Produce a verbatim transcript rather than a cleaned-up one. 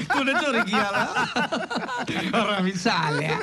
Itu udah curiga lah. Orang misalnya